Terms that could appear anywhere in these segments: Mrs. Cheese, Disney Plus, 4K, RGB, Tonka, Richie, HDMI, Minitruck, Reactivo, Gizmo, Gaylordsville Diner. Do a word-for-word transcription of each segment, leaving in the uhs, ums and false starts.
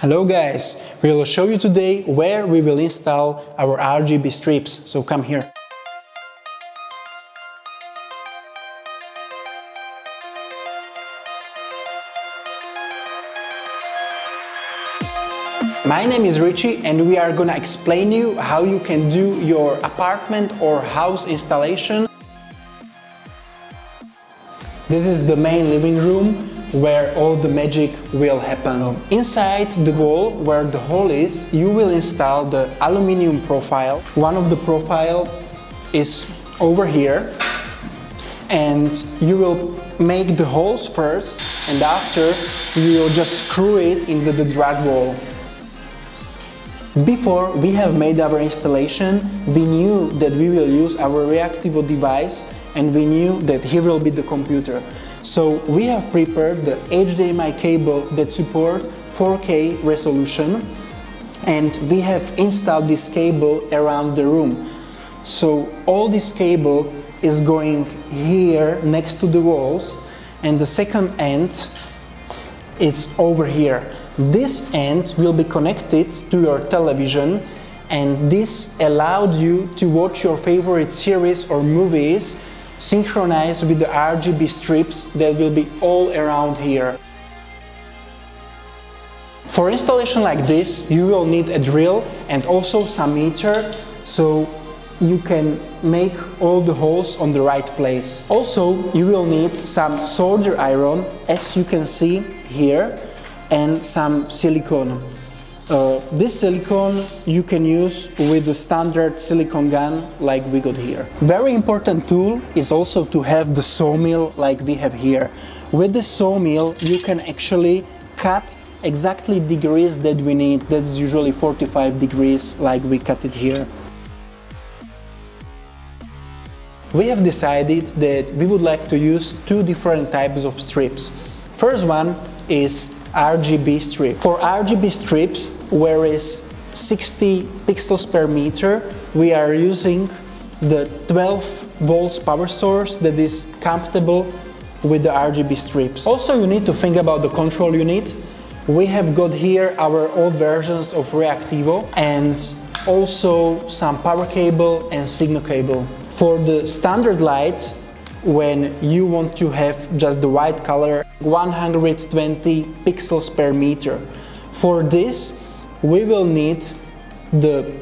Hello guys, we will show you today where we will install our R G B strips, so come here. My name is Richie and we are gonna explain you how you can do your apartment or house installation. This is the main living room, where all the magic will happen. Oh. Inside the wall where the hole is, you will install the aluminium profile. One of the profile is over here, and you will make the holes first, and after you will just screw it into the drag wall. Before we have made our installation, we knew that we will use our Reactivo device, and we knew that here will be the computer. So we have prepared the H D M I cable that supports four K resolution, and we have installed this cable around the room. So all this cable is going here next to the walls, and the second end is over here. This end will be connected to your television, and this allowed you to watch your favorite series or movies synchronized with the R G B strips that will be all around here. For installation like this, you will need a drill and also some meter, so you can make all the holes on the right place. Also, you will need some solder iron, as you can see here, and some silicone. Uh, this silicone you can use with the standard silicone gun like we got here. Very important tool is also to have the sawmill like we have here. With the sawmill you can actually cut exactly degrees that we need. That's usually forty-five degrees like we cut it here. We have decided that we would like to use two different types of strips. First one is R G B strip. For R G B strips, where is sixty pixels per meter, we are using the twelve volts power source that is compatible with the R G B strips. Also, you need to think about the control unit. We have got here our old versions of Reactivo, and also some power cable and signal cable. For the standard light, when you want to have just the white color, one hundred twenty pixels per meter. For this, we will need the,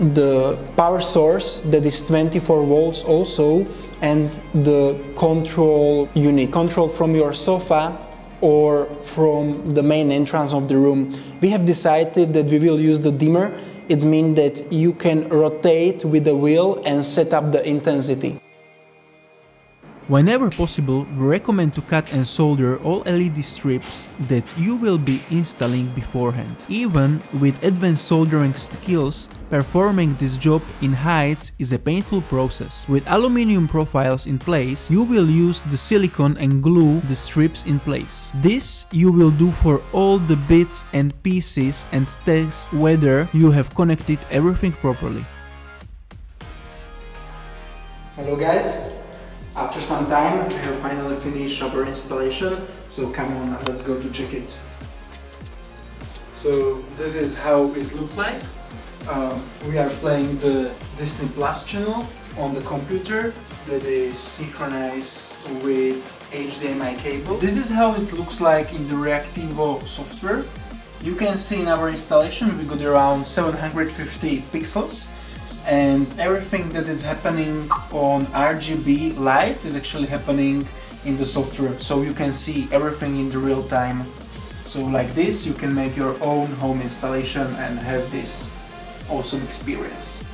the power source that is twenty-four volts also, and the control unit. Control from your sofa or from the main entrance of the room. We have decided that we will use the dimmer. It means that you can rotate with the wheel and set up the intensity. Whenever possible, we recommend to cut and solder all L E D strips that you will be installing beforehand. Even with advanced soldering skills, performing this job in heights is a painful process. With aluminum profiles in place, you will use the silicone and glue the strips in place. This you will do for all the bits and pieces and test whether you have connected everything properly. Hello guys! After some time, we have finally finished our installation, so come on and let's go to check it. So this is how it looks like. Um, we are playing the Disney Plus channel on the computer that is synchronized with H D M I cable. This is how it looks like in the Reactivo software. You can see in our installation we got around seven hundred fifty pixels. And everything that is happening on R G B lights is actually happening in the software, so you can see everything in the real time. So like this you can make your own home installation and have this awesome experience.